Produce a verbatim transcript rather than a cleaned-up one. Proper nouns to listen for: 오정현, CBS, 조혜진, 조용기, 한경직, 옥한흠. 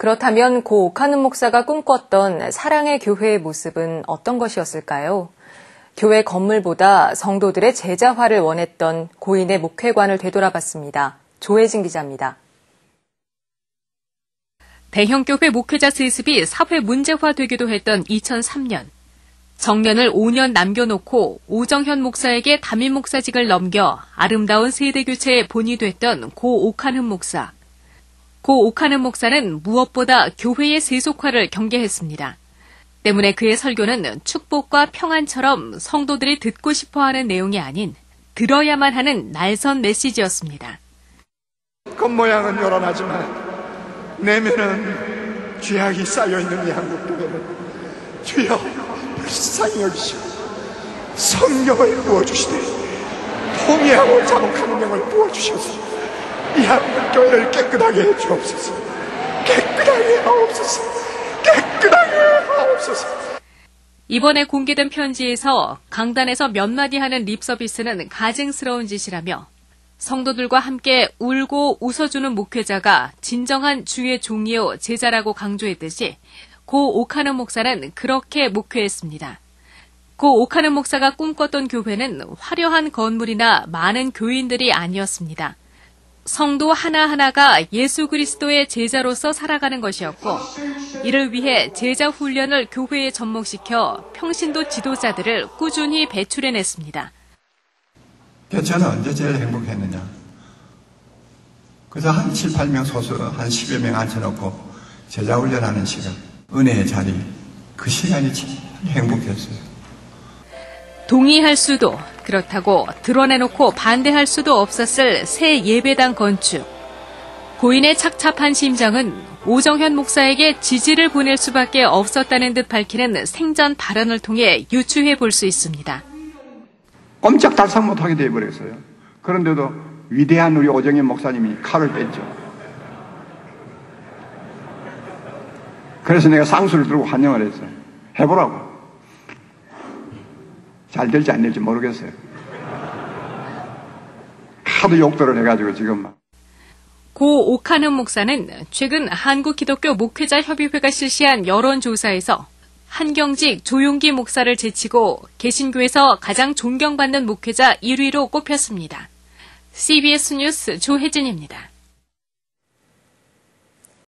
그렇다면 고 옥한흠 목사가 꿈꿨던 사랑의 교회의 모습은 어떤 것이었을까요? 교회 건물보다 성도들의 제자화를 원했던 고인의 목회관을 되돌아봤습니다. 조혜진 기자입니다. 대형교회 목회자 세습이 사회 문제화되기도 했던 이천삼 년. 정년을 오 년 남겨놓고 오정현 목사에게 담임 목사직을 넘겨 아름다운 세대교체의 본이 됐던 고 옥한흠 목사. 고 옥한흠 목사는 무엇보다 교회의 세속화를 경계했습니다. 때문에 그의 설교는 축복과 평안처럼 성도들이 듣고 싶어하는 내용이 아닌 들어야만 하는 날선 메시지였습니다. 겉모양은 요란하지만 내면은 죄악이 쌓여있는 이 한국교회는 주여 불쌍히 여기시오, 성령을 부어주시되 포기하고 자복하는 영을 부어주시옵소서. 이 한국교회를 깨끗하게 해주옵소서. 깨끗하게 하옵소서. 깨끗하게 하옵소서. 이번에 공개된 편지에서 강단에서 몇 마디 하는 립서비스는 가증스러운 짓이라며 성도들과 함께 울고 웃어주는 목회자가 진정한 주의 종이요 제자라고 강조했듯이 고 옥한흠 목사는 그렇게 목회했습니다. 고 옥한흠 목사가 꿈꿨던 교회는 화려한 건물이나 많은 교인들이 아니었습니다. 성도 하나하나가 예수 그리스도의 제자로서 살아가는 것이었고, 이를 위해 제자 훈련을 교회에 접목시켜 평신도 지도자들을 꾸준히 배출해냈습니다. 대체는 언제 제일 행복했느냐? 그래서 한 칠, 팔 명 소수, 한 십여 명 앉혀놓고 제자 훈련하는 시간, 은혜의 자리, 그 시간이 참 행복했어요. 동의할 수도, 그렇다고 드러내놓고 반대할 수도 없었을 새 예배당 건축. 고인의 착잡한 심정은 오정현 목사에게 지지를 보낼 수밖에 없었다는 듯 밝히는 생전 발언을 통해 유추해 볼 수 있습니다. 꼼짝 달싹 못하게 돼버렸어요. 그런데도 위대한 우리 오정현 목사님이 칼을 뺐죠. 그래서 내가 쌍수를 들고 환영을 했어요. 해보라고. 잘 될지 안 될지 모르겠어요. 하도 욕도를 해가지고 지금 막. 고 옥한흠 목사는 최근 한국기독교 목회자협의회가 실시한 여론조사에서 한경직, 조용기 목사를 제치고 개신교에서 가장 존경받는 목회자 일 위로 꼽혔습니다. 씨비에스 뉴스 조혜진입니다.